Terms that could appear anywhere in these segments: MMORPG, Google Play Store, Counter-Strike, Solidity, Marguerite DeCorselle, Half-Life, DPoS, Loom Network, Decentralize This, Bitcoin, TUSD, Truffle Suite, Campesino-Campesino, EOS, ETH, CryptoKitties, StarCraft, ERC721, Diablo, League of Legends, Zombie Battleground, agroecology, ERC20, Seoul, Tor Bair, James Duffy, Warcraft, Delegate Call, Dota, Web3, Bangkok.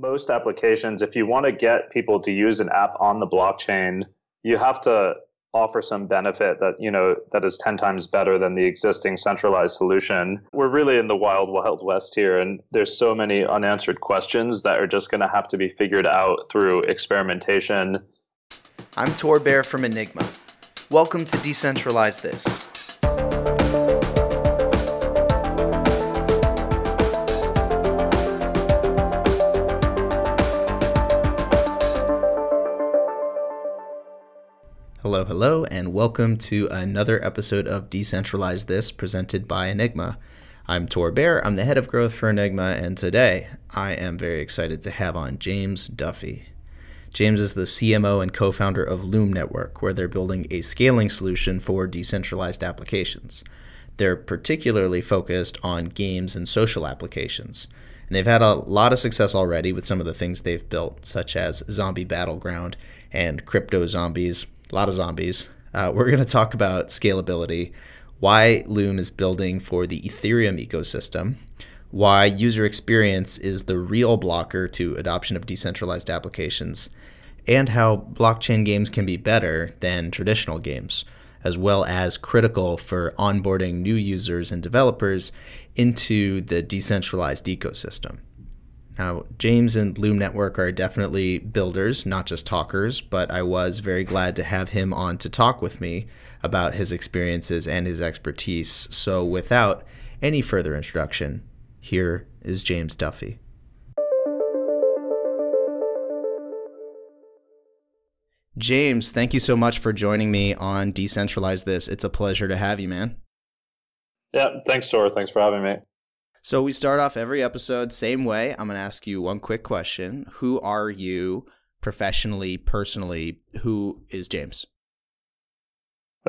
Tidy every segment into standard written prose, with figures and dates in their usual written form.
most applications, if you want to get people to use an app on the blockchain, you have to offer some benefit that, you know, that is 10 times better than the existing centralized solution. We're really in the wild, wild west here, and there's so many unanswered questions that are just going to have to be figured out through experimentation. I'm Tor Bair from Enigma. Welcome to Decentralize This. Hello, hello, and welcome to another episode of Decentralize This presented by Enigma. I'm Tor Bair, I'm the head of growth for Enigma, and today I am very excited to have on James Duffy. James is the CMO and co-founder of Loom Network, where they're building a scaling solution for decentralized applications. They're particularly focused on games and social applications. And they've had a lot of success already with some of the things they've built, such as Zombie Battleground and Crypto Zombies. A lot of zombies. We're going to talk about scalability, why Loom is building for the Ethereum ecosystem, why user experience is the real blocker to adoption of decentralized applications, and how blockchain games can be better than traditional games, as well as critical for onboarding new users and developers into the decentralized ecosystem. Now, James and Loom Network are definitely builders, not just talkers, but I was very glad to have him on to talk with me about his experiences and his expertise. So without any further introduction, here is James Duffy. James, thank you so much for joining me on Decentralize This. It's a pleasure to have you, man. Yeah, thanks, Tor. Thanks for having me. So we start off every episode same way. I'm going to ask you one quick question. Who are you professionally, personally? Who is James?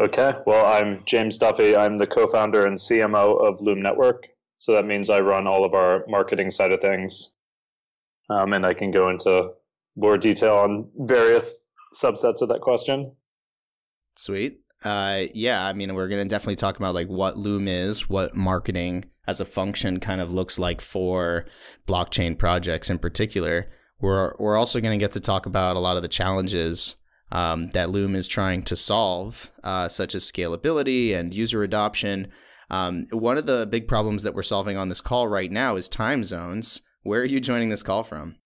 Okay. Well, I'm James Duffy. I'm the co-founder and CMO of Loom Network. So that means I run all of our marketing side of things. And I can go into more detail on various subsets of that question. Sweet. Yeah, I mean, we're going to definitely talk about like what Loom is, what marketing as a function kind of looks like for blockchain projects in particular. We're also going to get to talk about a lot of the challenges that Loom is trying to solve, such as scalability and user adoption. One of the big problems that we're solving on this call right now is time zones. Where are you joining this call from?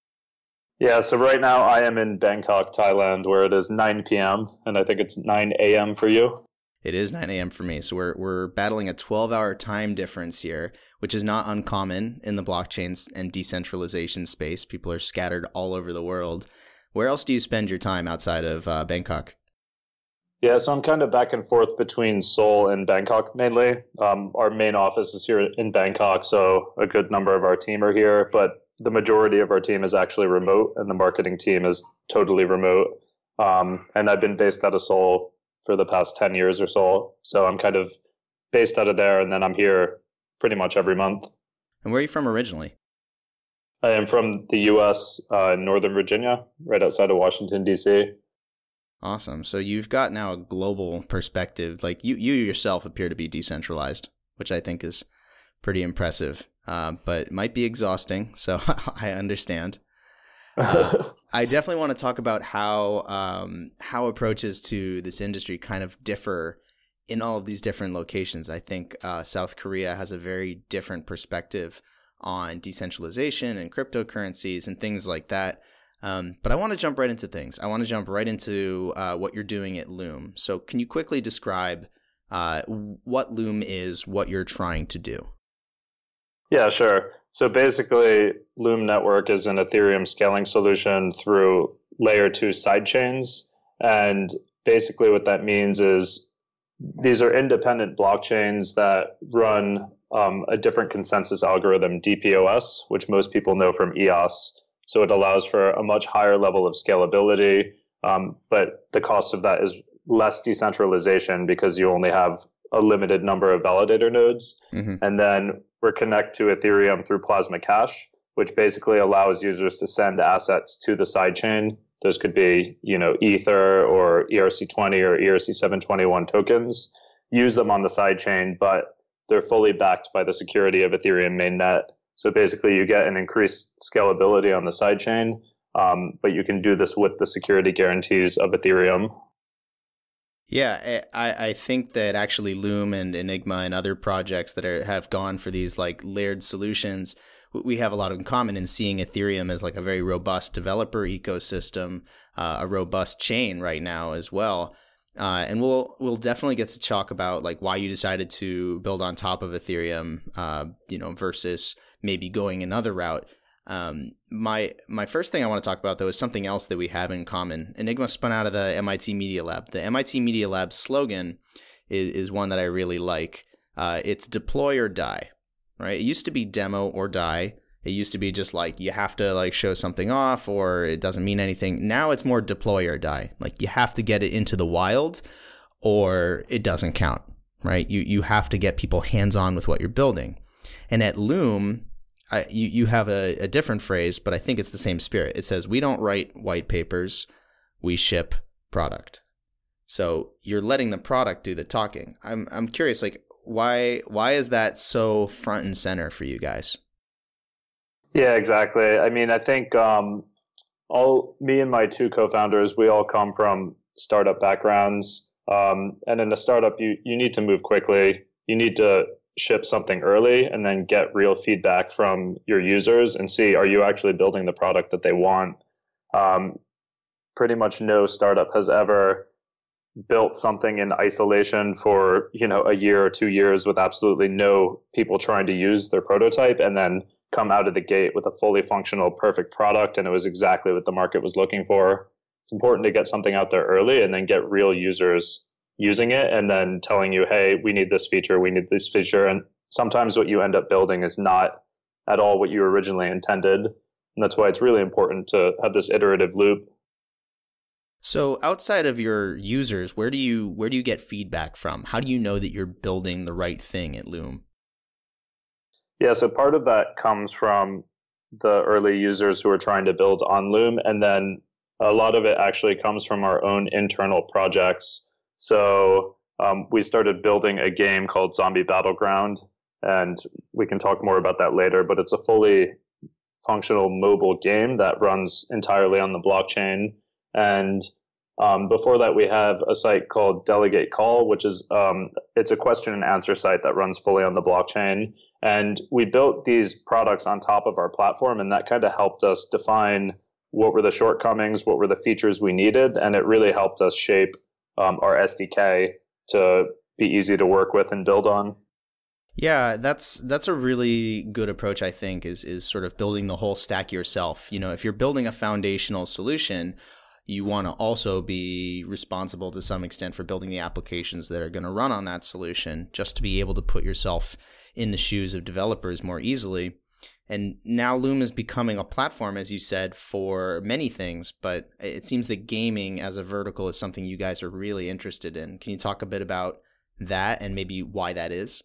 Yeah, so right now I am in Bangkok, Thailand, where it is 9 p.m. and I think it's 9 a.m. for you. It is 9 a.m. for me. So we're battling a 12-hour time difference here, which is not uncommon in the blockchain and decentralization space. People are scattered all over the world. Where else do you spend your time outside of Bangkok? Yeah, so I'm kind of back and forth between Seoul and Bangkok mainly. Our main office is here in Bangkok, so a good number of our team are here, but the majority of our team is actually remote, and the marketing team is totally remote. And I've been based out of Seoul for the past 10 years or so. So I'm kind of based out of there, and then I'm here pretty much every month. And where are you from originally? I am from the U.S., Northern Virginia, right outside of Washington, D.C. Awesome. So you've got now a global perspective. Like you yourself appear to be decentralized, which I think is pretty impressive. But it might be exhausting, so I understand. I definitely want to talk about how approaches to this industry kind of differ in all of these different locations. I think South Korea has a very different perspective on decentralization and cryptocurrencies and things like that. But I want to jump right into things. I want to jump right into what you're doing at Loom. So can you quickly describe what Loom is, what you're trying to do? Yeah, sure. So basically, Loom Network is an Ethereum scaling solution through layer 2 sidechains. And basically what that means is these are independent blockchains that run a different consensus algorithm, DPoS, which most people know from EOS. So it allows for a much higher level of scalability, but the cost of that is less decentralization because you only have a limited number of validator nodes. Mm-hmm. And then we're connect to Ethereum through Plasma Cash, which basically allows users to send assets to the sidechain. Those could be, you know, Ether or ERC20 or ERC721 tokens, use them on the sidechain, but they're fully backed by the security of Ethereum mainnet. So basically you get an increased scalability on the sidechain, but you can do this with the security guarantees of Ethereum. Yeah, I think that actually Loom and Enigma and other projects that are, have gone for these like layered solutions, we have a lot in common in seeing Ethereum as like a very robust developer ecosystem, a robust chain right now as well. And we'll definitely get to talk about like why you decided to build on top of Ethereum, you know, versus maybe going another route. My first thing I want to talk about though is something else that we have in common. Enigma spun out of the MIT Media Lab. The MIT Media Lab slogan is one that I really like. It's deploy or die, right? It used to be demo or die. It used to be just like you have to like show something off or it doesn't mean anything. Now it's more deploy or die. Like you have to get it into the wild or it doesn't count, right? You have to get people hands-on with what you're building. And at Loom, you have a different phrase, but I think it's the same spirit. It says, we don't write white papers, we ship product. So you're letting the product do the talking. I'm curious, like why is that so front and center for you guys? Yeah, exactly. I mean, I think me and my two co-founders, we all come from startup backgrounds. And in a startup, you need to move quickly. You need to ship something early and then get real feedback from your users and see, are you actually building the product that they want? Pretty much no startup has ever built something in isolation for, you know, a year or 2 years with absolutely no people trying to use their prototype and then come out of the gate with a fully functional, perfect product, and it was exactly what the market was looking for. It's important to get something out there early and then get real users using it and then telling you, hey, we need this feature, we need this feature. And sometimes what you end up building is not at all what you originally intended. And that's why it's really important to have this iterative loop. So outside of your users, where do you get feedback from? How do you know that you're building the right thing at Loom? Yeah, so part of that comes from the early users who are trying to build on Loom, and then a lot of it actually comes from our own internal projects. So we started building a game called Zombie Battleground, and we can talk more about that later, but it's a fully functional mobile game that runs entirely on the blockchain. And before that, we have a site called Delegate Call, which is it's a question and answer site that runs fully on the blockchain. And we built these products on top of our platform, and that kind of helped us define what were the shortcomings, what were the features we needed, and it really helped us shape our SDK to be easy to work with and build on. Yeah, that's a really good approach, I think, is sort of building the whole stack yourself. You know, if you're building a foundational solution, you want to also be responsible to some extent for building the applications that are going to run on that solution, just to be able to put yourself in the shoes of developers more easily. And now Loom is becoming a platform, as you said, for many things, but it seems that gaming as a vertical is something you guys are really interested in. Can you talk a bit about that and maybe why that is?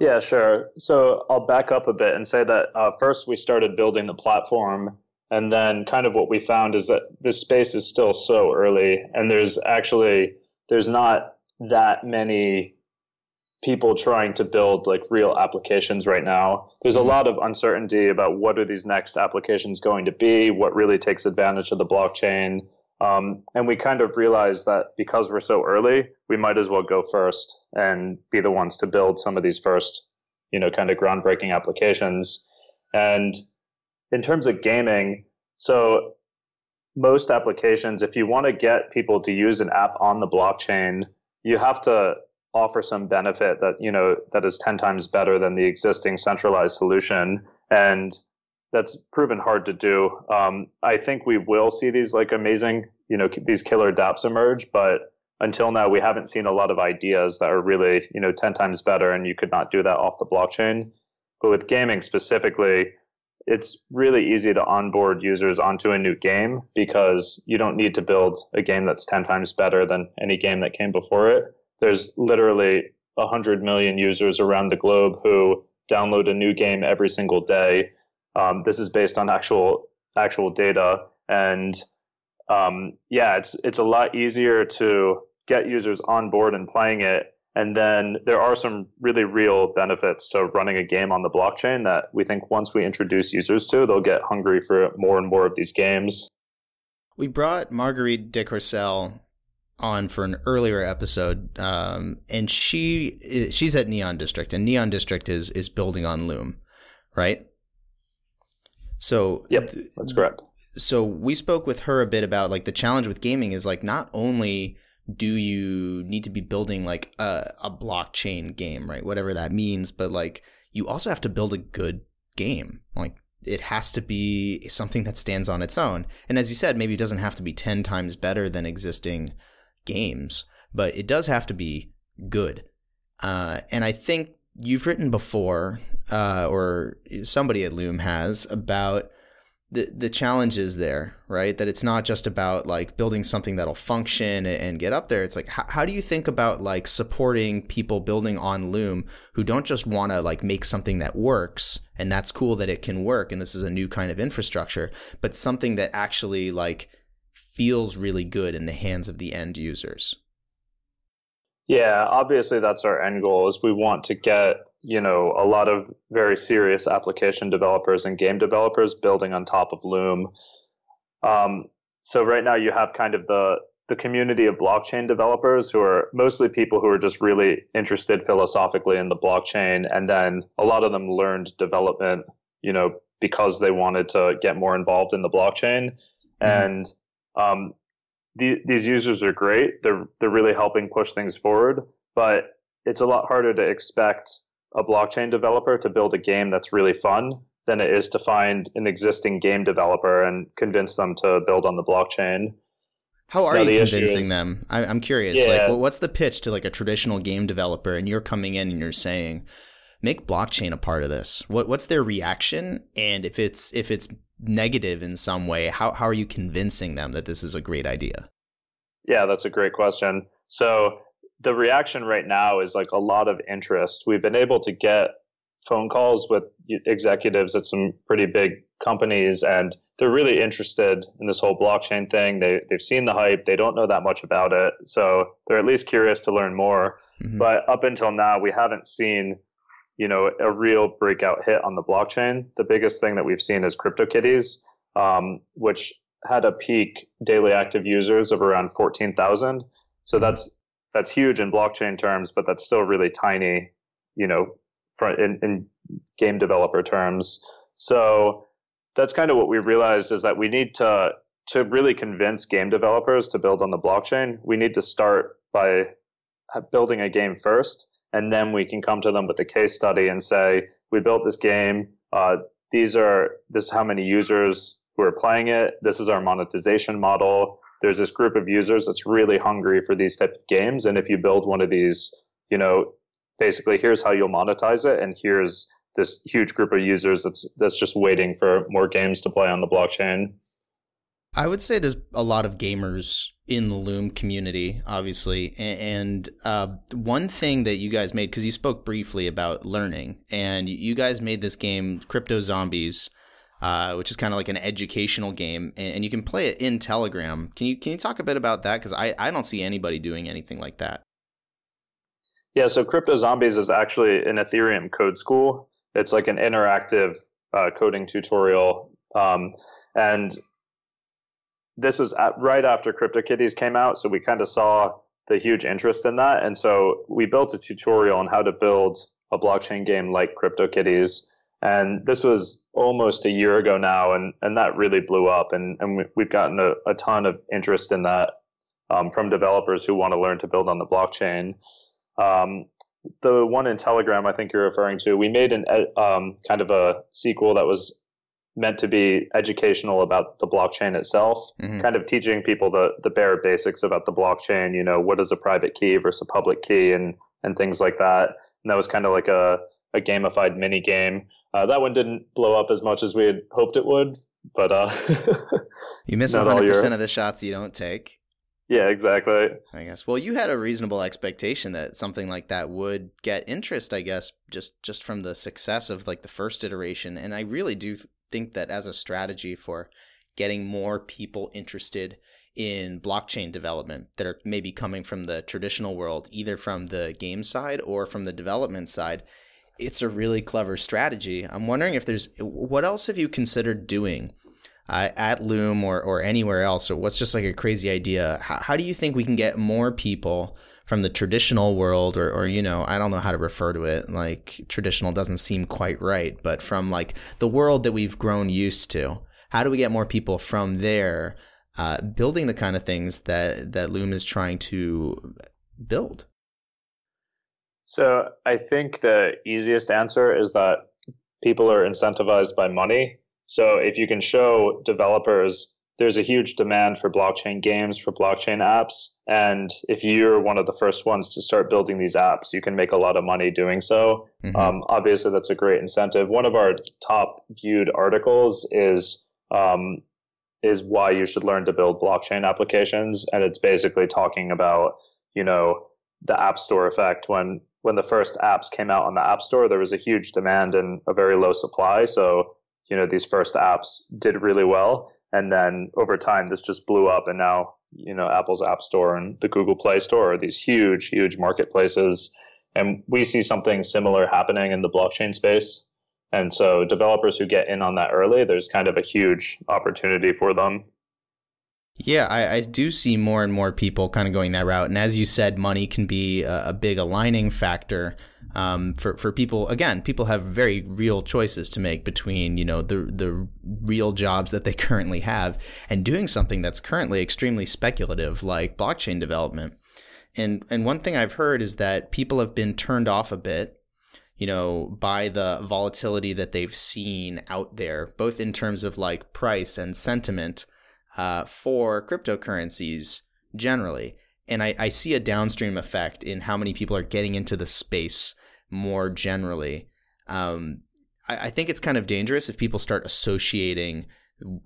Yeah, sure. So I'll back up a bit and say that first we started building the platform. And then kind of what we found is that this space is still so early, and there's not that many people trying to build like real applications right now. There's a lot of uncertainty about what are these next applications going to be, what really takes advantage of the blockchain. And we kind of realized that because we're so early, we might as well go first and be the ones to build some of these first, you know, kind of groundbreaking applications. And in terms of gaming, so most applications, if you want to get people to use an app on the blockchain, you have to offer some benefit that, you know, that is 10 times better than the existing centralized solution. And that's proven hard to do. I think we will see these like amazing, you know, these killer dApps emerge, but until now, we haven't seen a lot of ideas that are really, you know, 10 times better, and you could not do that off the blockchain. But with gaming specifically, it's really easy to onboard users onto a new game because you don't need to build a game that's 10 times better than any game that came before it. There's literally 100 million users around the globe who download a new game every single day. This is based on actual data. And yeah, it's a lot easier to get users on board and playing it. And then there are some really real benefits to running a game on the blockchain that we think once we introduce users to, they'll get hungry for more and more of these games. We brought Marguerite DeCorselle on for an earlier episode, and she's at Neon District, and Neon District is building on Loom, right? So yep, that's correct. So we spoke with her a bit about like the challenge with gaming is like not only do you need to be building like a blockchain game, right? Whatever that means. But like you also have to build a good game. Like it has to be something that stands on its own. And as you said, maybe it doesn't have to be 10 times better than existing games, but it does have to be good. And I think you've written before, or somebody at Loom has, about the challenges there, right? That it's not just about like building something that'll function and get up there. It's like, how do you think about like supporting people building on Loom who don't just want to like make something that works and that's cool that it can work and this is a new kind of infrastructure, but something that actually like feels really good in the hands of the end users? Yeah, obviously that's our end goal is we want to get, you know, a lot of very serious application developers and game developers building on top of Loom. So right now you have kind of the community of blockchain developers who are mostly people who are just really interested philosophically in the blockchain. And then a lot of them learned development, you know, because they wanted to get more involved in the blockchain. And these users are great. They're really helping push things forward, but it's a lot harder to expect a blockchain developer to build a game that's really fun than it is to find an existing game developer and convince them to build on the blockchain. How are you convincing them? I'm curious. Yeah. Like, well, what's the pitch to like a traditional game developer? And you're coming in and you're saying, make blockchain a part of this. What's their reaction? And if it's negative in some way, how are you convincing them that this is a great idea? Yeah, that's a great question. So the reaction right now is like a lot of interest. We've been able to get phone calls with executives at some pretty big companies, and they're really interested in this whole blockchain thing. They've seen the hype. They don't know that much about it. So they're at least curious to learn more. Mm-hmm. But up until now, we haven't seen, you know, a real breakout hit on the blockchain. The biggest thing that we've seen is CryptoKitties, which had a peak daily active users of around 14,000. So that's huge in blockchain terms, but that's still really tiny, you know, in game developer terms. So that's kind of what we realized is that we need to really convince game developers to build on the blockchain. We need to start by building a game first, and then we can come to them with a case study and say, we built this game. This is how many users who are playing it. This is our monetization model. There's this group of users that's really hungry for these type of games. And if you build one of these, you know, basically here's how you'll monetize it. And here's this huge group of users that's just waiting for more games to play on the blockchain. I would say there's a lot of gamers in the Loom community, obviously. And one thing that you guys made, because you spoke briefly about learning, and you guys made this game, Crypto Zombies, which is kind of like an educational game, and you can play it in Telegram. Can you talk a bit about that? Because I don't see anybody doing anything like that. Yeah, so Crypto Zombies is actually an Ethereum code school. It's like an interactive coding tutorial. And this was right after CryptoKitties came out, so we kind of saw the huge interest in that. And so we built a tutorial on how to build a blockchain game like CryptoKitties. And this was almost a year ago now, and that really blew up. And we've gotten a ton of interest in that from developers who want to learn to build on the blockchain. The one in Telegram I think you're referring to, we made an kind of a sequel that was meant to be educational about the blockchain itself, kind of teaching people the bare basics about the blockchain, you know, what is a private key versus a public key and things like that. And that was kind of like a gamified mini game. That one didn't blow up as much as we had hoped it would, but you miss 100% of the shots you don't take. Yeah, exactly. I guess. Well, you had a reasonable expectation that something like that would get interest, I guess, just from the success of like the first iteration. And I really do think that as a strategy for getting more people interested in blockchain development that are maybe coming from the traditional world, either from the game side or from the development side. It's a really clever strategy. I'm wondering if there's, what else have you considered doing at Loom or anywhere else? Or what's just like a crazy idea? How do you think we can get more people from the traditional world or, you know, I don't know how to refer to it, like traditional doesn't seem quite right, but from like the world that we've grown used to, how do we get more people from there building the kind of things that Loom is trying to build? So I think the easiest answer is that people are incentivized by money. So if you can show developers there's a huge demand for blockchain games, for blockchain apps, and if you're one of the first ones to start building these apps, you can make a lot of money doing so. Mm-hmm. Obviously, that's a great incentive. One of our top viewed articles is why you should learn to build blockchain applications, and it's basically talking about, you know, the App Store effect. When the first apps came out on the App Store, there was a huge demand and a very low supply. So, you know, these first apps did really well. And then over time, this just blew up. And now, you know, Apple's App Store and the Google Play Store are these huge, huge marketplaces. And we see something similar happening in the blockchain space. And so developers who get in on that early, there's kind of a huge opportunity for them. Yeah, I do see more and more people kind of going that route. And as you said, money can be a big aligning factor for people. Again, people have very real choices to make between, you know, the real jobs that they currently have and doing something that's currently extremely speculative, like blockchain development. And one thing I've heard is that people have been turned off a bit, you know, by the volatility that they've seen out there, both in terms of like price and sentiment. For cryptocurrencies generally. And I see a downstream effect in how many people are getting into the space more generally. I think it's kind of dangerous if people start associating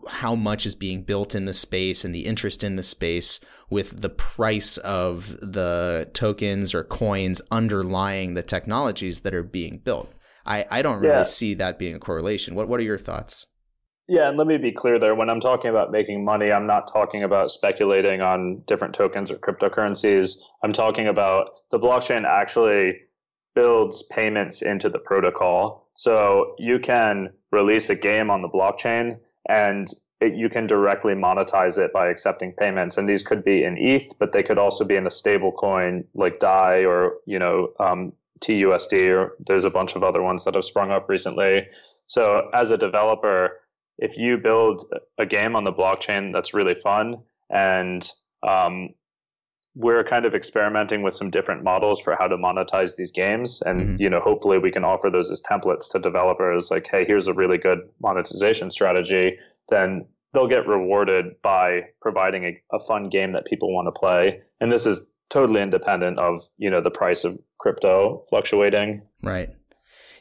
how much is being built in the space and the interest in the space with the price of the tokens or coins underlying the technologies that are being built. I don't really see that being a correlation. What are your thoughts? Yeah, and let me be clear there. When I'm talking about making money, I'm not talking about speculating on different tokens or cryptocurrencies. I'm talking about the blockchain actually builds payments into the protocol. So you can release a game on the blockchain and you can directly monetize it by accepting payments. And these could be in ETH, but they could also be in a stable coin like DAI or, you know, TUSD, or there's a bunch of other ones that have sprung up recently. So as a developer, if you build a game on the blockchain that's really fun, and we're kind of experimenting with some different models for how to monetize these games, and you know, hopefully we can offer those as templates to developers, like, hey, here's a really good monetization strategy, then they'll get rewarded by providing a fun game that people want to play. And this is totally independent of, you know, the price of crypto fluctuating. Right.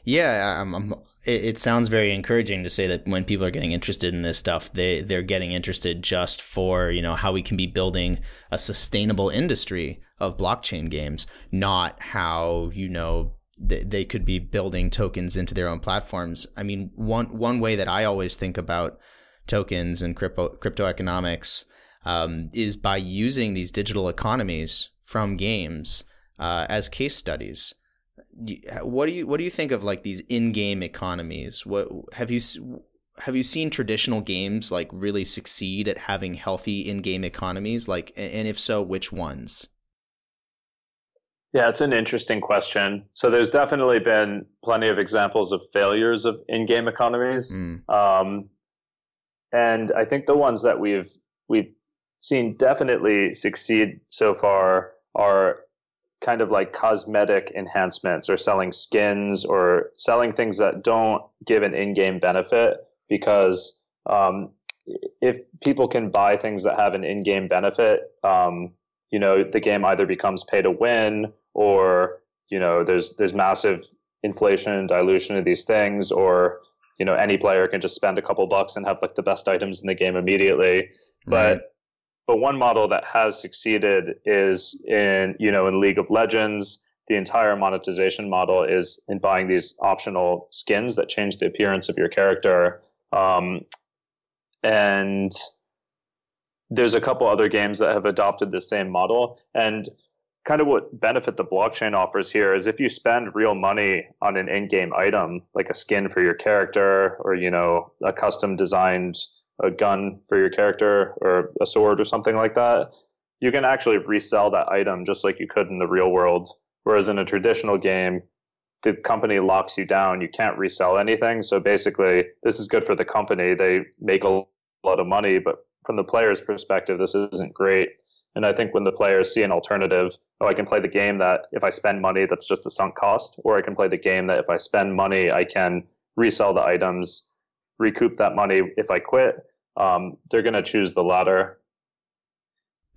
Yeah, it sounds very encouraging to say that when people are getting interested in this stuff, they're getting interested just for, you know, how we can be building a sustainable industry of blockchain games, not how, you know, they could be building tokens into their own platforms. I mean, one way that I always think about tokens and crypto economics is by using these digital economies from games as case studies. What do you think of like these in-game economies? Have you seen traditional games like really succeed at having healthy in-game economies? Like, and if so, which ones? Yeah, it's an interesting question. So there's definitely been plenty of examples of failures of in-game economies, and I think the ones that we've seen definitely succeed so far are kind of like cosmetic enhancements or selling skins or selling things that don't give an in-game benefit, because if people can buy things that have an in-game benefit, you know, the game either becomes pay to win, or, you know, there's massive inflation and dilution of these things, or, you know, any player can just spend a couple bucks and have like the best items in the game immediately. Right. But one model that has succeeded is in, you know, in League of Legends, the entire monetization model is in buying these optional skins that change the appearance of your character. And there's a couple other games that have adopted the same model. And kind of what benefit the blockchain offers here is if you spend real money on an in-game item, like a skin for your character, or, you know, a custom designed a gun for your character or a sword or something like that, you can actually resell that item just like you could in the real world. Whereas in a traditional game, the company locks you down. You can't resell anything. So basically, this is good for the company. They make a lot of money. But from the player's perspective, this isn't great. And I think when the players see an alternative, oh, I can play the game that if I spend money, that's just a sunk cost. Or I can play the game that if I spend money, I can resell the items, recoup that money if I quit. They're going to choose the latter.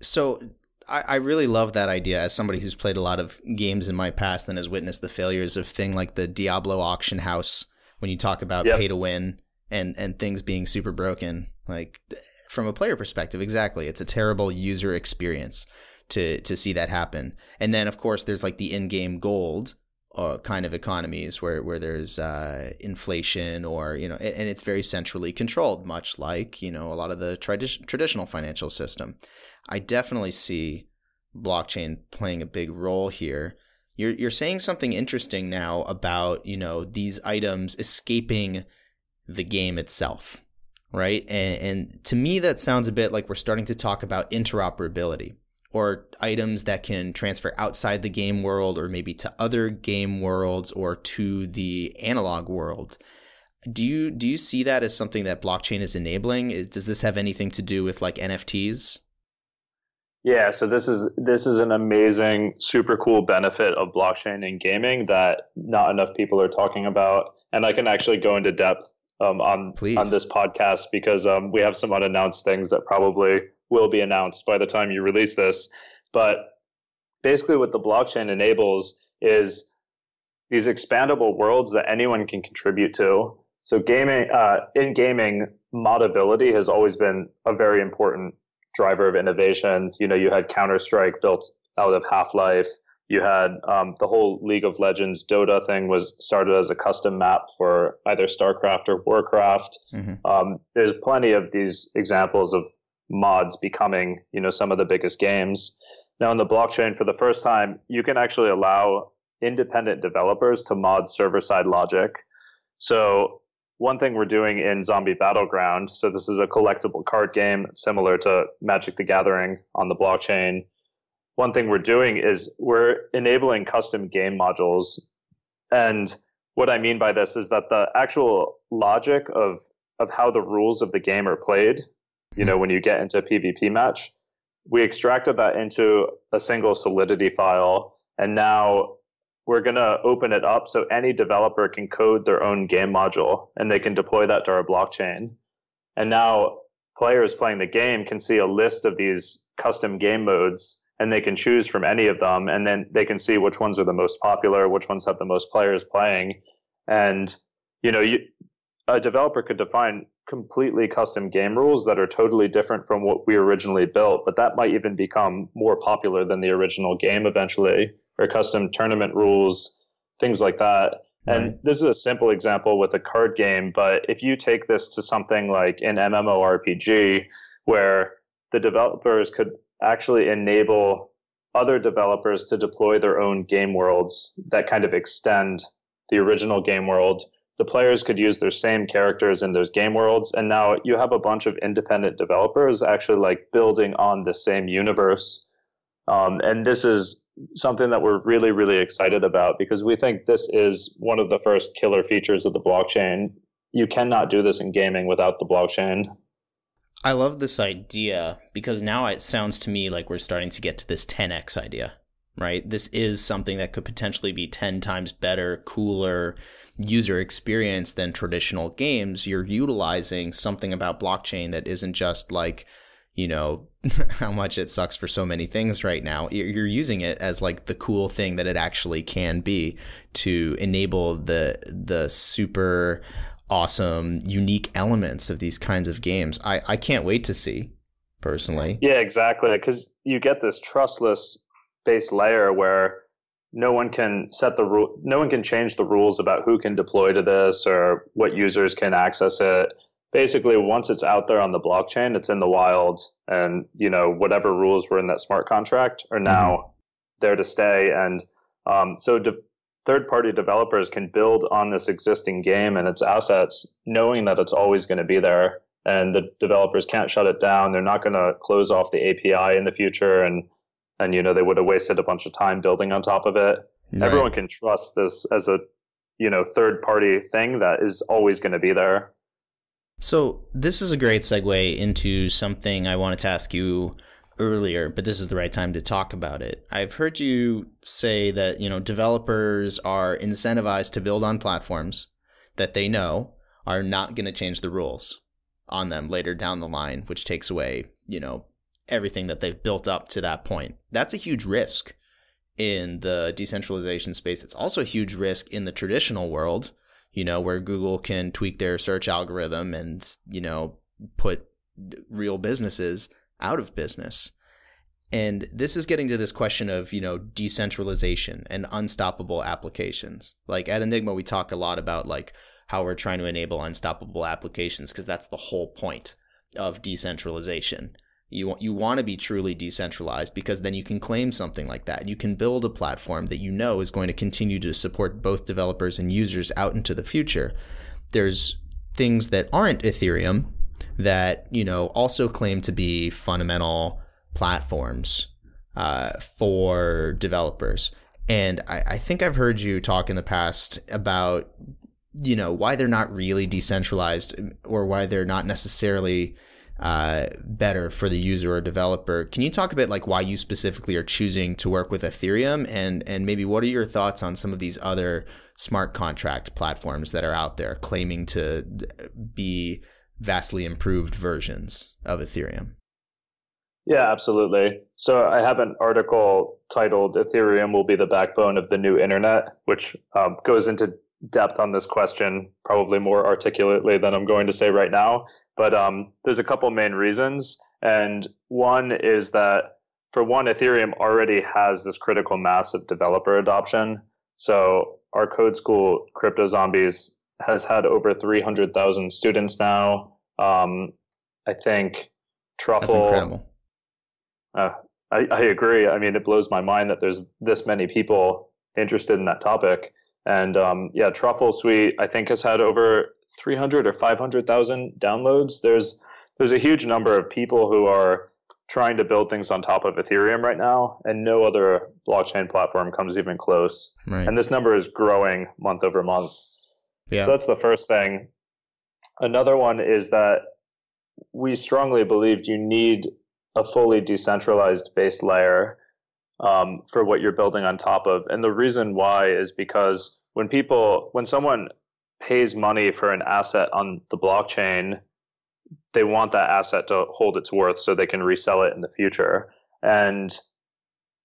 So I really love that idea as somebody who's played a lot of games in my past and has witnessed the failures of things like the Diablo auction house when you talk about pay to win and things being super broken. Like from a player perspective, exactly. It's a terrible user experience to see that happen. And then, of course, there's like the in-game gold kind of economies where there's inflation or, you know, and it's very centrally controlled, much like, you know, a lot of the traditional financial system. I definitely see blockchain playing a big role here. You're saying something interesting now about, you know, these items escaping the game itself, right? And to me, that sounds a bit like we're starting to talk about interoperability, or items that can transfer outside the game world or maybe to other game worlds or to the analog world. Do you see that as something that blockchain is enabling? Does this have anything to do with like NFTs? Yeah, so this is an amazing, super cool benefit of blockchain in gaming that not enough people are talking about. And I can actually go into depth on this podcast because we have some unannounced things that probably will be announced by the time you release this. But basically what the blockchain enables is these expandable worlds that anyone can contribute to. So gaming, in gaming, moddability has always been a very important driver of innovation. You know, you had Counter-Strike built out of Half-Life. You had the whole League of Legends Dota thing was started as a custom map for either StarCraft or Warcraft. Mm-hmm. There's plenty of these examples of mods becoming, you know, some of the biggest games. Now in the blockchain, for the first time, you can actually allow independent developers to mod server-side logic. So one thing we're doing in Zombie Battleground, so this is a collectible card game similar to Magic the Gathering on the blockchain. One thing we're doing is we're enabling custom game modules. And what I mean by this is that the actual logic of how the rules of the game are played, you know, when you get into a PvP match, we extracted that into a single Solidity file. And now we're going to open it up so any developer can code their own game module and they can deploy that to our blockchain. And now players playing the game can see a list of these custom game modes and they can choose from any of them. And then they can see which ones are the most popular, which ones have the most players playing. And, you know, a developer could define completely custom game rules that are totally different from what we originally built, but that might even become more popular than the original game eventually, or custom tournament rules, things like that. Right. And this is a simple example with a card game, but if you take this to something like an MMORPG, where the developers could actually enable other developers to deploy their own game worlds that kind of extend the original game world, the players could use their same characters in those game worlds. And now you have a bunch of independent developers actually like building on the same universe. And this is something that we're really, really excited about because we think this is one of the first killer features of the blockchain. You cannot do this in gaming without the blockchain. I love this idea because now it sounds to me like we're starting to get to this 10x idea. Right? This is something that could potentially be 10 times better, cooler user experience than traditional games. You're utilizing something about blockchain that isn't just like, you know, how much it sucks for so many things right now. You're using it as like the cool thing that it actually can be to enable the super awesome, unique elements of these kinds of games. I can't wait to see, personally. Yeah, exactly. Because you get this trustless base layer where no one can set the rule, no one can change the rules about who can deploy to this or what users can access it. basically once it's out there on the blockchain, it's in the wild, and you know, whatever rules were in that smart contract are now there to stay. And so third-party developers can build on this existing game and its assets, knowing that it's always going to be there, and the developers can't shut it down. They're not going to close off the API in the future, and you know, they would have wasted a bunch of time building on top of it. Right. Everyone can trust this as a, you know, third-party thing that is always going to be there. So this is a great segue into something I wanted to ask you earlier, but this is the right time to talk about it. I've heard you say that, you know, developers are incentivized to build on platforms that they know are not going to change the rules on them later down the line, which takes away, you know, everything that they've built up to that point. That's a huge risk in the decentralization space. It's also a huge risk in the traditional world, you know, where Google can tweak their search algorithm and, you know, put real businesses out of business. And this is getting to this question of, you know, decentralization and unstoppable applications. Like at Enigma, we talk a lot about like how we're trying to enable unstoppable applications, because that's the whole point of decentralization. You want to be truly decentralized, because then you can claim something like that. You can build a platform that you know is going to continue to support both developers and users out into the future. There's things that aren't Ethereum that, you know, also claim to be fundamental platforms for developers. And I think I've heard you talk in the past about, you know, why they're not really decentralized, or why they're not necessarily better for the user or developer. Can you talk a bit like why you specifically are choosing to work with Ethereum, and maybe what are your thoughts on some of these other smart contract platforms that are out there claiming to be vastly improved versions of Ethereum? Yeah, absolutely. So I have an article titled Ethereum Will Be the Backbone of the New Internet, which goes into depth on this question, probably more articulately than I'm going to say right now. But there's a couple main reasons. And one is that, for one, Ethereum already has this critical mass of developer adoption. So our code school, Crypto Zombies, has had over 300,000 students now. I think Truffle... That's incredible. I agree. I mean, it blows my mind that there's this many people interested in that topic. And yeah, Truffle Suite, I think, has had over 300 or 500,000 downloads. There's a huge number of people who are trying to build things on top of Ethereum right now, and no other blockchain platform comes even close. Right. And this number is growing month over month. Yeah. So that's the first thing. Another one is that we strongly believed you need a fully decentralized base layer for what you're building on top of. And the reason why is because when someone pays money for an asset on the blockchain, they want that asset to hold its worth so they can resell it in the future. And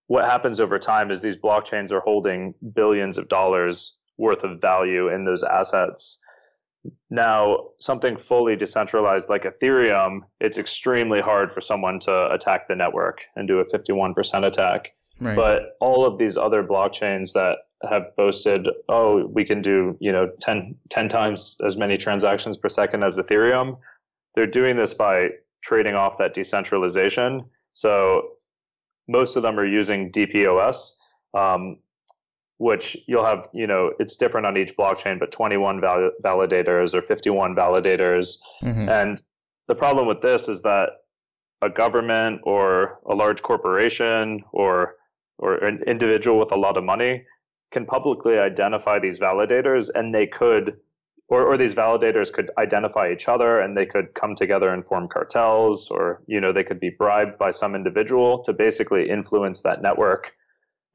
what happens over time is these blockchains are holding billions of dollars worth of value in those assets. Now, something fully decentralized like Ethereum, it's extremely hard for someone to attack the network and do a 51% attack. Right. But all of these other blockchains that have boasted, oh, we can do, you know, 10 times as many transactions per second as Ethereum, they're doing this by trading off that decentralization. So most of them are using DPoS, which you'll have, you know, it's different on each blockchain, but 21 validators or 51 validators. Mm-hmm. And the problem with this is that a government or a large corporation or an individual with a lot of money can publicly identify these validators, and they could, or these validators could identify each other, and they could come together and form cartels, or, you know, they could be bribed by some individual to basically influence that network.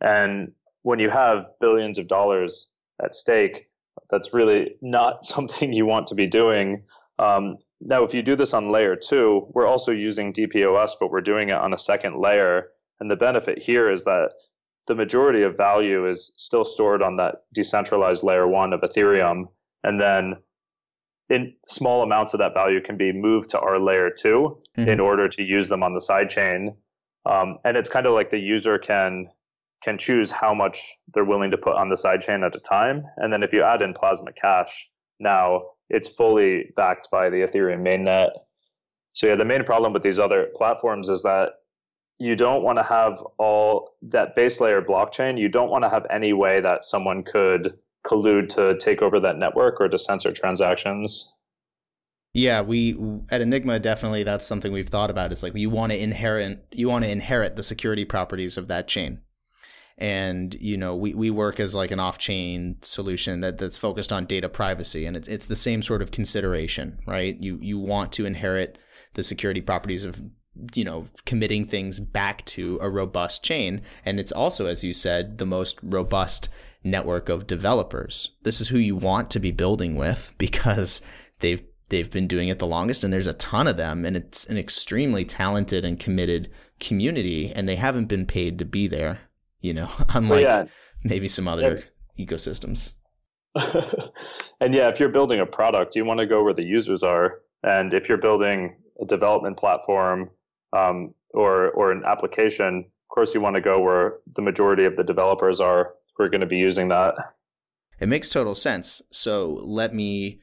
And when you have billions of dollars at stake, that's really not something you want to be doing. Now, if you do this on layer two, we're also using DPoS, but we're doing it on a second layer. And the benefit here is that the majority of value is still stored on that decentralized layer one of Ethereum. And then in small amounts of that value can be moved to our layer two in order to use them on the side chain. And it's kind of like the user can choose how much they're willing to put on the sidechain at a time. And then if you add in Plasma Cash, now it's fully backed by the Ethereum mainnet. So yeah, the main problem with these other platforms is that you don't want to have all that base layer blockchain. You don't want to have any way that someone could collude to take over that network or to censor transactions. Yeah, we at Enigma, definitely that's something we've thought about. It's like you want to inherit the security properties of that chain. And, you know, we work as like an off-chain solution that's focused on data privacy. And it's the same sort of consideration, right? You want to inherit the security properties of, you know, committing things back to a robust chain. And it's also, as you said, the most robust network of developers. This is who you want to be building with because they've been doing it the longest, and there's a ton of them, and it's an extremely talented and committed community, and they haven't been paid to be there, you know, unlike maybe some other ecosystems. And yeah, if you're building a product, you want to go where the users are. And if you're building a development platform or an application, of course, you want to go where the majority of the developers are who are going to be using that. It makes total sense. So let me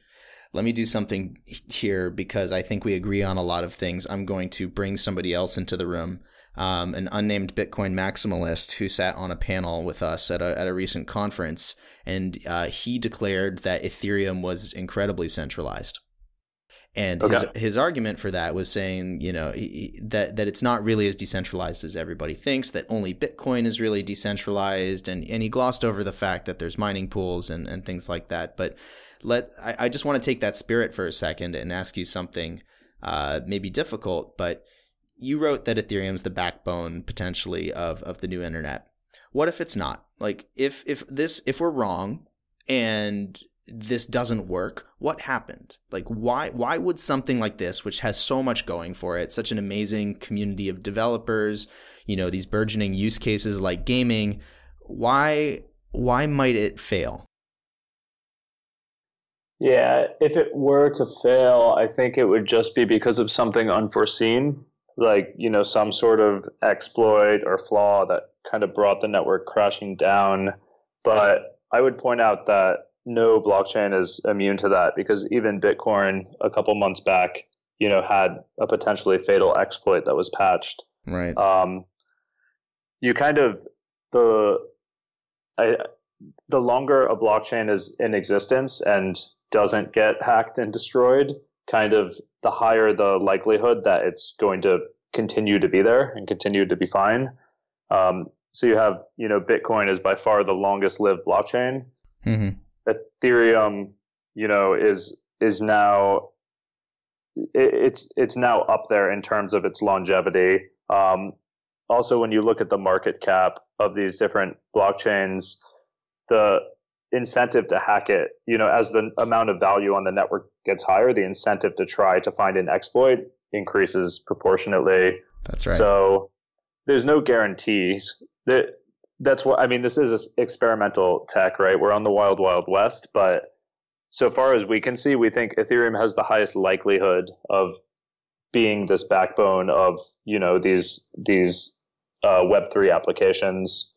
do something here because I think we agree on a lot of things. I'm going to bring somebody else into the room, an unnamed Bitcoin maximalist who sat on a panel with us at a recent conference, and he declared that Ethereum was incredibly centralized. And his argument for that was saying, you know, that it's not really as decentralized as everybody thinks, that only Bitcoin is really decentralized. And he glossed over the fact that there's mining pools and things like that. But I just want to take that spirit for a second and ask you something maybe difficult. But you wrote that Ethereum's the backbone potentially of the new internet. What if it's not? Like if we're wrong and this doesn't work, what happened? Like why would something like this, which has so much going for it, such an amazing community of developers, you know, these burgeoning use cases like gaming, why might it fail? Yeah, if it were to fail, I think it would just be because of something unforeseen, like, you know, some sort of exploit or flaw that kind of brought the network crashing down. But I would point out that no blockchain is immune to that, because even Bitcoin a couple months back, you know, had a potentially fatal exploit that was patched. Right. The longer a blockchain is in existence and doesn't get hacked and destroyed, kind of the higher the likelihood that it's going to continue to be there and continue to be fine. So you have, you know, Bitcoin is by far the longest lived blockchain. Mm-hmm. Ethereum, you know, is now it's now up there in terms of its longevity. Also, when you look at the market cap of these different blockchains, the incentive to hack it, you know, as the amount of value on the network gets higher, the incentive to try to find an exploit increases proportionately. That's right. So there's no guarantees that. That's what I mean. This is experimental tech, right? We're on the wild, wild west. But so far as we can see, we think Ethereum has the highest likelihood of being this backbone of, you know, these Web3 applications.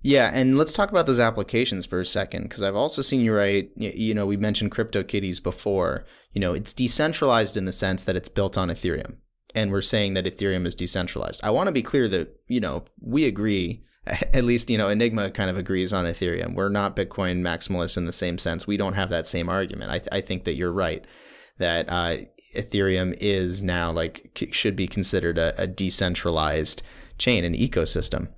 Yeah, and let's talk about those applications for a second, because I've also seen you write, you know, we mentioned CryptoKitties before. You know, it's decentralized in the sense that it's built on Ethereum, and we're saying that Ethereum is decentralized. I want to be clear that, you know, we agree. At least, you know, Enigma kind of agrees on Ethereum. We're not Bitcoin maximalists in the same sense. We don't have that same argument. I think that you're right, that Ethereum is now like should be considered a decentralized chain and ecosystem.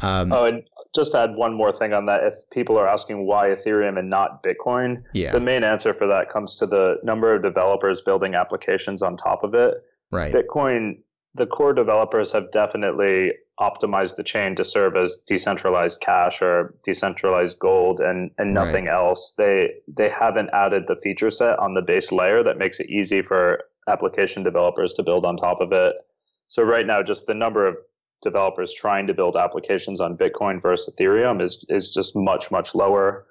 And just to add one more thing on that, if people are asking why Ethereum and not Bitcoin, the main answer for that comes to the number of developers building applications on top of it. Right. Bitcoin, the core developers have definitely optimize the chain to serve as decentralized cash or decentralized gold and nothing else. They haven't added the feature set on the base layer that makes it easy for application developers to build on top of it. So right now, just the number of developers trying to build applications on Bitcoin versus Ethereum is just much, much lower.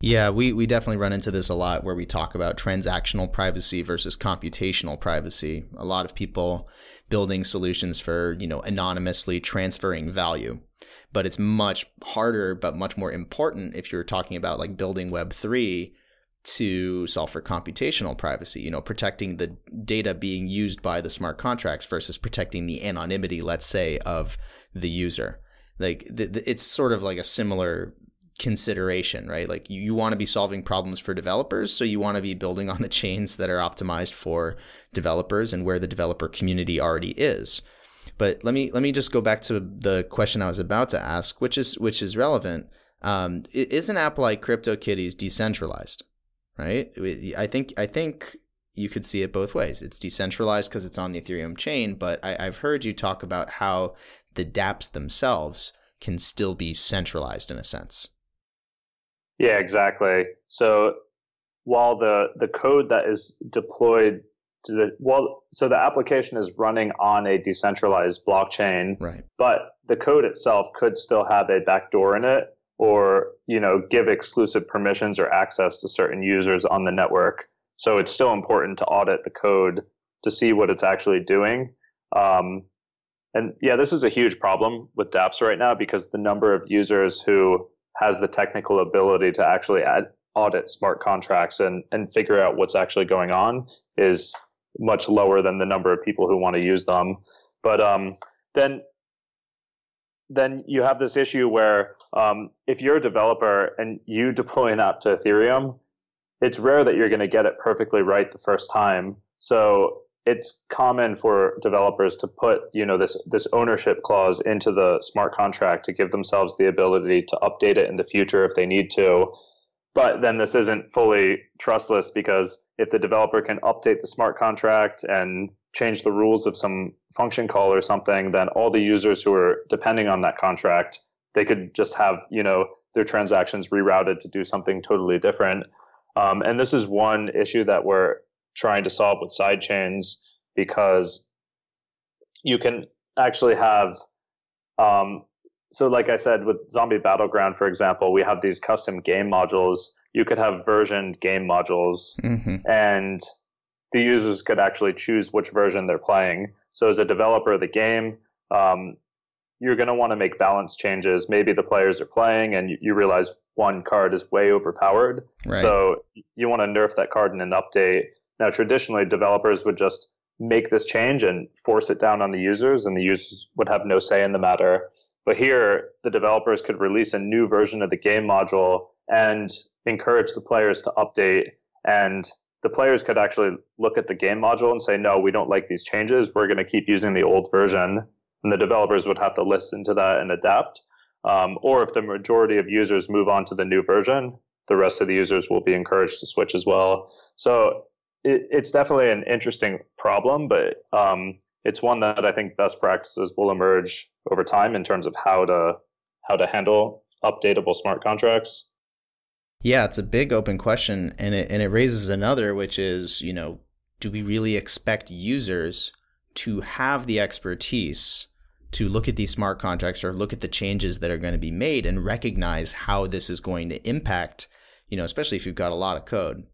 Yeah, we definitely run into this a lot where we talk about transactional privacy versus computational privacy. A lot of people building solutions for, you know, anonymously transferring value. But it's much harder, but much more important if you're talking about like building Web3 to solve for computational privacy, you know, protecting the data being used by the smart contracts versus protecting the anonymity, let's say, of the user. Like it's sort of like a similar consideration, right? Like you want to be solving problems for developers, so you want to be building on the chains that are optimized for developers and where the developer community already is. But let me just go back to the question I was about to ask, which is relevant. Is an app like CryptoKitties decentralized, right? I think you could see it both ways. It's decentralized because it's on the Ethereum chain, but I've heard you talk about how the dApps themselves can still be centralized in a sense. Yeah, exactly. So while the code that is deployed to so the application is running on a decentralized blockchain, right? But the code itself could still have a backdoor in it, or, you know, give exclusive permissions or access to certain users on the network. So it's still important to audit the code to see what it's actually doing. And yeah, this is a huge problem with dApps right now, because the number of users who has the technical ability to actually audit smart contracts and figure out what's actually going on is much lower than the number of people who want to use them. But then you have this issue where if you're a developer and you deploy an app to Ethereum, it's rare that you're going to get it perfectly right the first time. So it's common for developers to put, you know, this ownership clause into the smart contract to give themselves the ability to update it in the future if they need to. But then this isn't fully trustless, because if the developer can update the smart contract and change the rules of some function call or something, then all the users who are depending on that contract, they could just have, you know, their transactions rerouted to do something totally different. And this is one issue that we're trying to solve with sidechains, because you can actually have, so like I said, with Zombie Battleground, for example, we have these custom game modules. You could have versioned game modules, and the users could actually choose which version they're playing. So as a developer of the game, you're going to want to make balance changes. Maybe the players are playing and you realize one card is way overpowered. Right. So you want to nerf that card in an update. Now, traditionally, developers would just make this change and force it down on the users, and the users would have no say in the matter. But here, the developers could release a new version of the game module and encourage the players to update. And the players could actually look at the game module and say, no, we don't like these changes. We're going to keep using the old version. And the developers would have to listen to that and adapt. Or if the majority of users move on to the new version, the rest of the users will be encouraged to switch as well. So it's definitely an interesting problem, but it's one that I think best practices will emerge over time in terms of how to handle updatable smart contracts. Yeah, it's a big open question, and it raises another, which is, you know, do we really expect users to have the expertise to look at these smart contracts or look at the changes that are going to be made and recognize how this is going to impact, you know, especially if you've got a lot of code.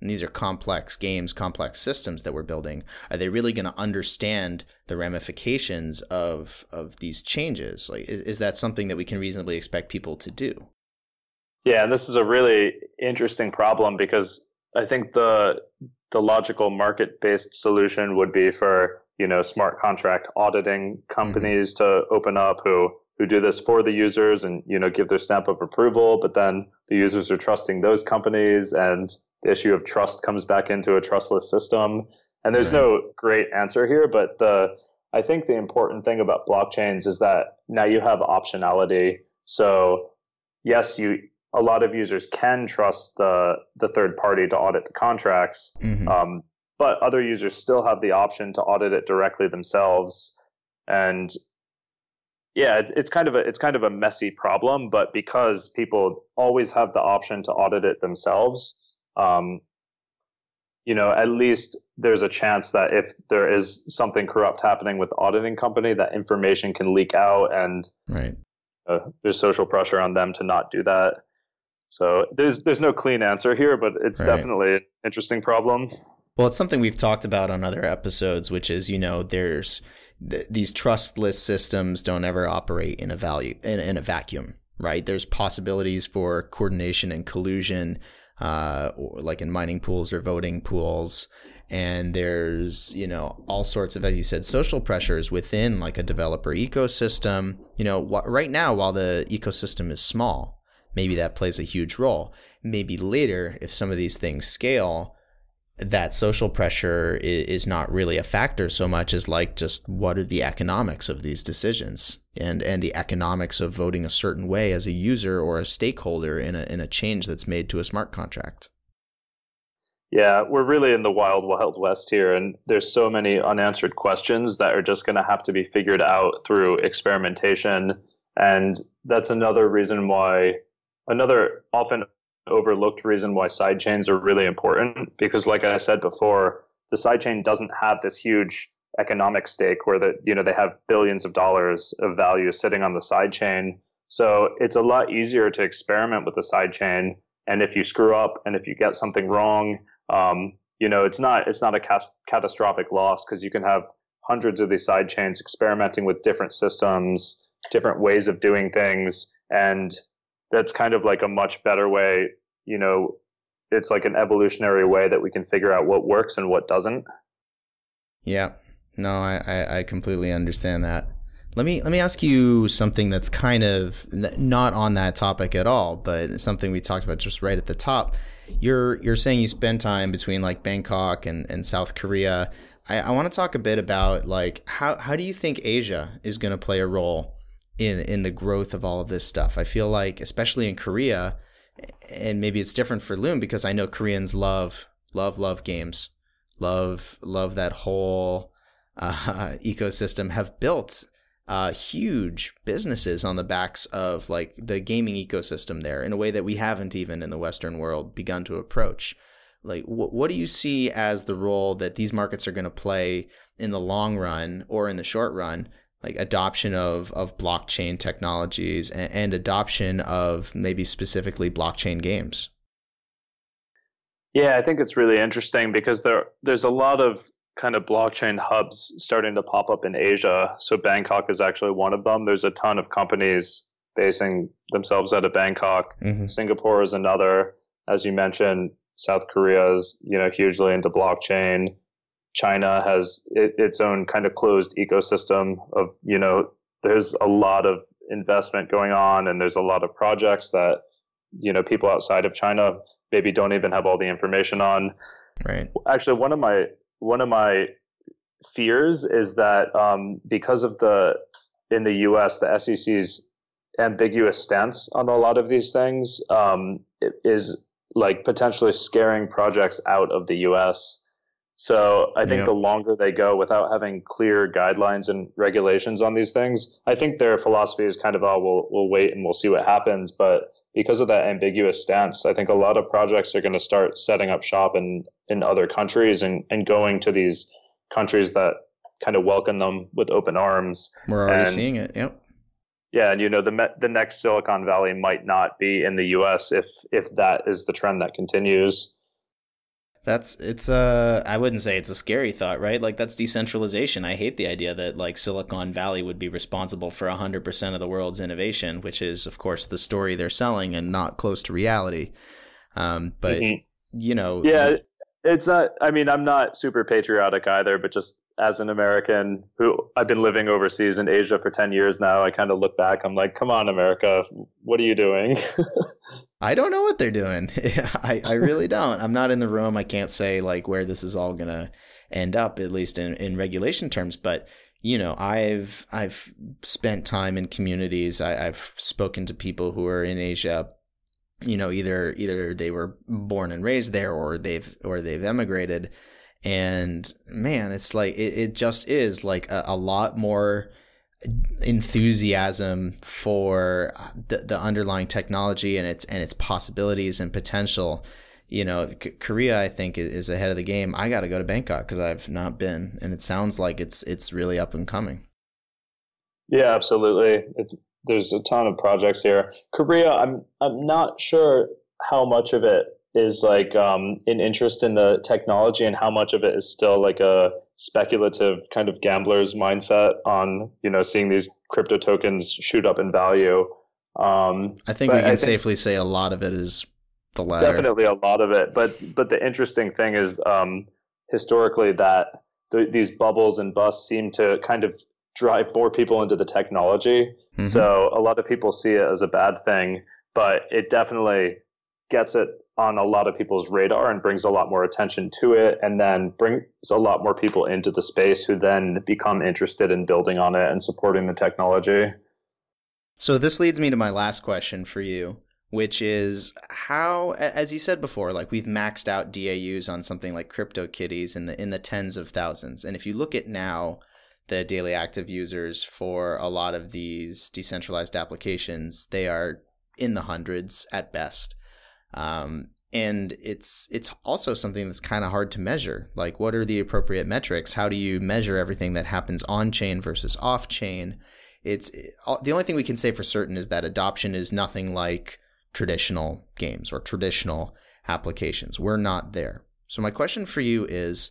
And these are complex games, complex systems that we're building. Are they really going to understand the ramifications of these changes? Like, is that something that we can reasonably expect people to do? Yeah, and this is a really interesting problem, because I think the logical market-based solution would be for, you know, smart contract auditing companies to open up who do this for the users and, you know, give their stamp of approval. But then the users are trusting those companies, and the issue of trust comes back into a trustless system. And there's no great answer here, but I think the important thing about blockchains is that now you have optionality. So yes, a lot of users can trust the third party to audit the contracts, but other users still have the option to audit it directly themselves. And yeah, it's kind of a messy problem, but because people always have the option to audit it themselves, you know, at least there's a chance that if there is something corrupt happening with the auditing company, that information can leak out, and there's social pressure on them to not do that. So there's no clean answer here, but it's definitely an interesting problem. Well, it's something we've talked about on other episodes, which is, you know, there's these trustless systems don't ever operate in a vacuum, right? There's possibilities for coordination and collusion. or like in mining pools or voting pools. And there's, you know, all sorts of, as you said, social pressures within like a developer ecosystem. You know, right now, while the ecosystem is small, maybe that plays a huge role. Maybe later, if some of these things scale, that social pressure is not really a factor so much as like just what are the economics of these decisions and the economics of voting a certain way as a user or a stakeholder in a change that's made to a smart contract. Yeah, we're really in the wild, wild west here, and there's so many unanswered questions that are just going to have to be figured out through experimentation. And that's another reason why, another often overlooked reason why sidechains are really important, because like I said before, the sidechain doesn't have this huge economic stake where the, you know, they have billions of dollars of value sitting on the sidechain. So it's a lot easier to experiment with the sidechain. And if you screw up and if you get something wrong, you know, it's not a catastrophic loss, because you can have hundreds of these sidechains experimenting with different systems, different ways of doing things. And that's kind of like a much better way, you know, it's like an evolutionary way that we can figure out what works and what doesn't. Yeah, no, I completely understand that. Let me ask you something that's kind of not on that topic at all, but something we talked about just right at the top. You're saying you spend time between like Bangkok and South Korea. I want to talk a bit about like how do you think Asia is going to play a role in the growth of all of this stuff? I feel like, especially in Korea, and maybe it's different for Loom because I know Koreans love games, love that whole ecosystem, have built huge businesses on the backs of like the gaming ecosystem there in a way that we haven't even in the Western world begun to approach. Like, what do you see as the role that these markets are going to play in the long run or in the short run, like adoption of blockchain technologies and adoption of maybe specifically blockchain games? Yeah, I think it's really interesting because there's a lot of kind of blockchain hubs starting to pop up in Asia. So Bangkok is actually one of them. There's a ton of companies basing themselves out of Bangkok. Mm-hmm. Singapore is another. As you mentioned, South Korea is, you know, hugely into blockchain. China has its own kind of closed ecosystem of, you know, there's a lot of investment going on and there's a lot of projects that, you know, people outside of China maybe don't even have all the information on. Right. Actually, one of my fears is that because of in the U.S., the SEC's ambiguous stance on a lot of these things is like potentially scaring projects out of the U.S. So I think the longer they go without having clear guidelines and regulations on these things, I think their philosophy is kind of, oh, we'll wait and we'll see what happens. But because of that ambiguous stance, I think a lot of projects are going to start setting up shop in other countries and going to these countries that kind of welcome them with open arms. We're already seeing it. Yep. Yeah. And, you know, the next Silicon Valley might not be in the U.S. if that is the trend that continues. I wouldn't say it's a scary thought, right? Like, that's decentralization. I hate the idea that like Silicon Valley would be responsible for 100% of the world's innovation, which is of course the story they're selling and not close to reality. But you know, yeah, it's not, I mean, I'm not super patriotic either, but just as an American who I've been living overseas in Asia for 10 years now, I kind of look back, I'm like, come on, America, what are you doing? I don't know what they're doing. I really don't. I'm not in the room. I can't say like where this is all going to end up, at least in regulation terms. But, you know, I've spent time in communities. I've spoken to people who are in Asia, you know, either they were born and raised there or they've emigrated. And man, it's like it just is like a lot more enthusiasm for the underlying technology and its possibilities and potential. You know, Korea, I think, is ahead of the game. I got to go to Bangkok because I've not been, and it sounds like it's really up and coming. Yeah, absolutely. There's a ton of projects here. Korea, I'm not sure how much of it is like an interest in the technology and how much of it is still like a speculative kind of gambler's mindset on, you know, seeing these crypto tokens shoot up in value. I think we can safely say a lot of it is the latter. Definitely a lot of it. But the interesting thing is historically that these bubbles and busts seem to kind of drive more people into the technology. Mm-hmm. So a lot of people see it as a bad thing, but it definitely gets it on a lot of people's radar and brings a lot more attention to it, and then brings a lot more people into the space who then become interested in building on it and supporting the technology. So this leads me to my last question for you, which is how, as you said before, like we've maxed out DAUs on something like CryptoKitties in the tens of thousands. And if you look at now the daily active users for a lot of these decentralized applications, they are in the hundreds at best. And it's also something that's kind of hard to measure. Like, what are the appropriate metrics? How do you measure everything that happens on chain versus off chain? The only thing we can say for certain is that adoption is nothing like traditional games or traditional applications. We're not there. So my question for you is,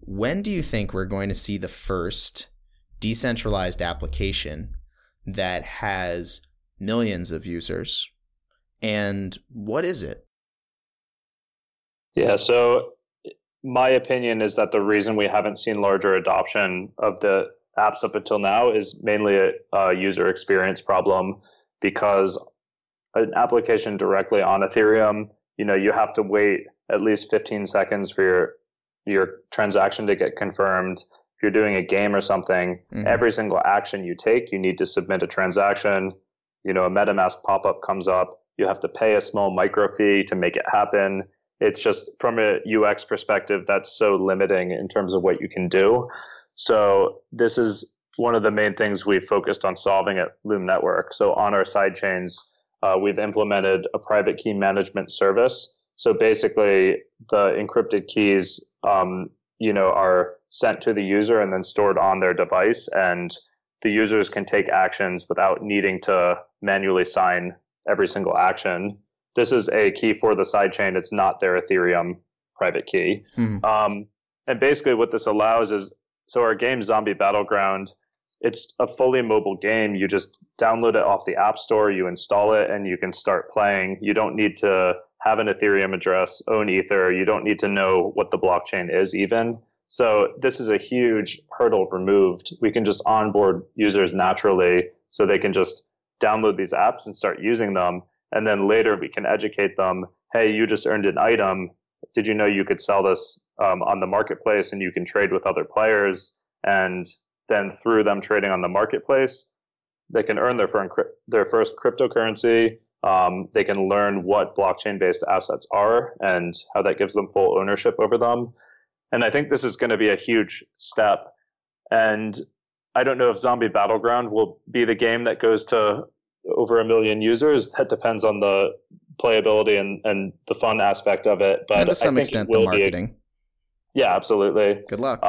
when do you think we're going to see the first decentralized application that has millions of users, and what is it? Yeah, so my opinion is that the reason we haven't seen larger adoption of the apps up until now is mainly a user experience problem, because an application directly on Ethereum, you know, you have to wait at least 15 seconds for your transaction to get confirmed. If you're doing a game or something, mm-hmm. every single action you take, you need to submit a transaction. You know, a MetaMask pop-up comes up. You have to pay a small micro fee to make it happen. It's just from a UX perspective, that's so limiting in terms of what you can do. So this is one of the main things we focused on solving at Loom Network. So on our side chains, we've implemented a private key management service. So basically, the encrypted keys, you know, are sent to the user and then stored on their device, and the users can take actions without needing to manually sign every single action. This is a key for the sidechain. It's not their Ethereum private key. Mm-hmm. And basically, what this allows is, so our game Zombie Battleground, it's a fully mobile game. You just download it off the App Store, you install it, and you can start playing. You don't need to have an Ethereum address, own Ether. You don't need to know what the blockchain is even. So this is a huge hurdle removed. We can just onboard users naturally, so they can just download these apps and start using them. And then later we can educate them. Hey, you just earned an item. Did you know you could sell this on the marketplace, and you can trade with other players? And then through them trading on the marketplace, they can earn their first cryptocurrency. They can learn what blockchain-based assets are and how that gives them full ownership over them. And I think this is going to be a huge step. And I don't know if Zombie Battleground will be the game that goes to over 1 million users. That depends on the playability and the fun aspect of it. But and to some extent, the marketing. Yeah, absolutely. Good luck.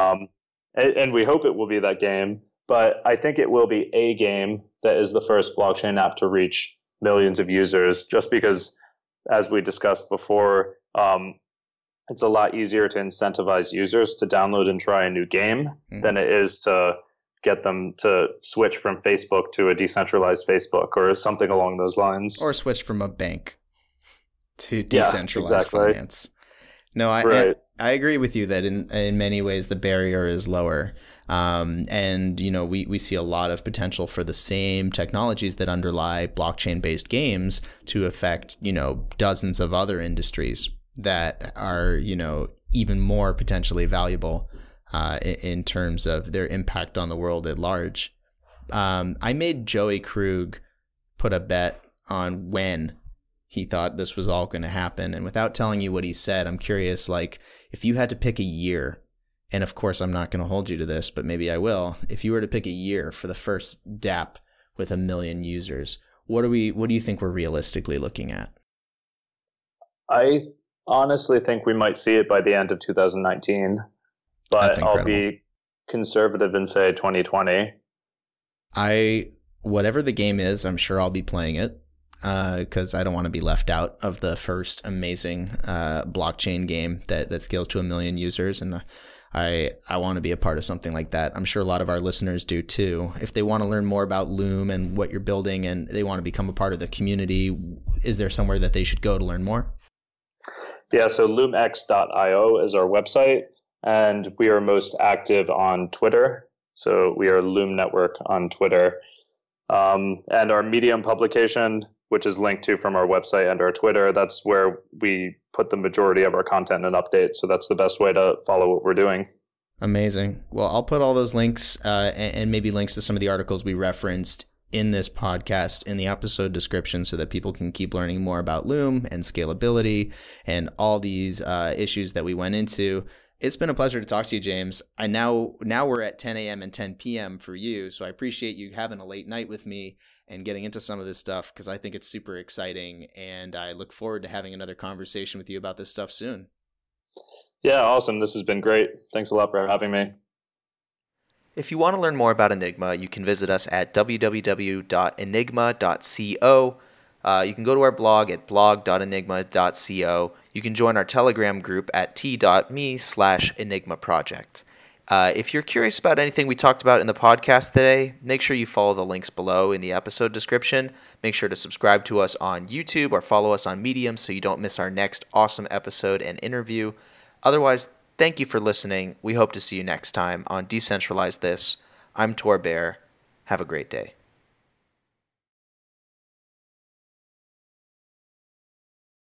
And we hope it will be that game. But I think it will be a game that is the first blockchain app to reach millions of users, just because, as we discussed before, it's a lot easier to incentivize users to download and try a new game mm-hmm. than it is to get them to switch from Facebook to a decentralized Facebook or something along those lines. Or switch from a bank to decentralized finance. No, I agree with you that in many ways the barrier is lower. And, you know, we see a lot of potential for the same technologies that underlie blockchain-based games to affect, you know, dozens of other industries that are, you know, even more potentially valuable in terms of their impact on the world at large. I made Joey Krug put a bet on when he thought this was all going to happen. And without telling you what he said, I'm curious, like, if you had to pick a year, and of course I'm not going to hold you to this, but maybe I will. If you were to pick a year for the first dApp with 1 million users, what do you think we're realistically looking at? I honestly think we might see it by the end of 2019, but I'll be conservative and say 2020. Whatever the game is, I'm sure I'll be playing it. Because I don't want to be left out of the first amazing blockchain game that scales to 1 million users, and I want to be a part of something like that. I'm sure a lot of our listeners do too. If they want to learn more about Loom and what you're building, and they want to become a part of the community, is there somewhere that they should go to learn more? Yeah, so loomx.io is our website, and we are most active on Twitter. So we are Loom Network on Twitter. And our Medium publication, which is linked to from our website and our Twitter, that's where we put the majority of our content and updates. So that's the best way to follow what we're doing. Amazing. Well, I'll put all those links and maybe links to some of the articles we referenced in this podcast in the episode description so that people can keep learning more about Loom and scalability and all these issues that we went into. It's been a pleasure to talk to you, James. Now we're at 10 a.m. and 10 p.m. for you, so I appreciate you having a late night with me and getting into some of this stuff because I think it's super exciting, and I look forward to having another conversation with you about this stuff soon. Yeah, awesome. This has been great. Thanks a lot for having me. If you want to learn more about Enigma, you can visit us at www.enigma.co. You can go to our blog at blog.enigma.co. You can join our Telegram group at t.me/EnigmaProject. If you're curious about anything we talked about in the podcast today, make sure you follow the links below in the episode description. Make sure to subscribe to us on YouTube or follow us on Medium so you don't miss our next awesome episode and interview. Otherwise, thank you for listening. We hope to see you next time on Decentralize This. I'm Tor Bair. Have a great day.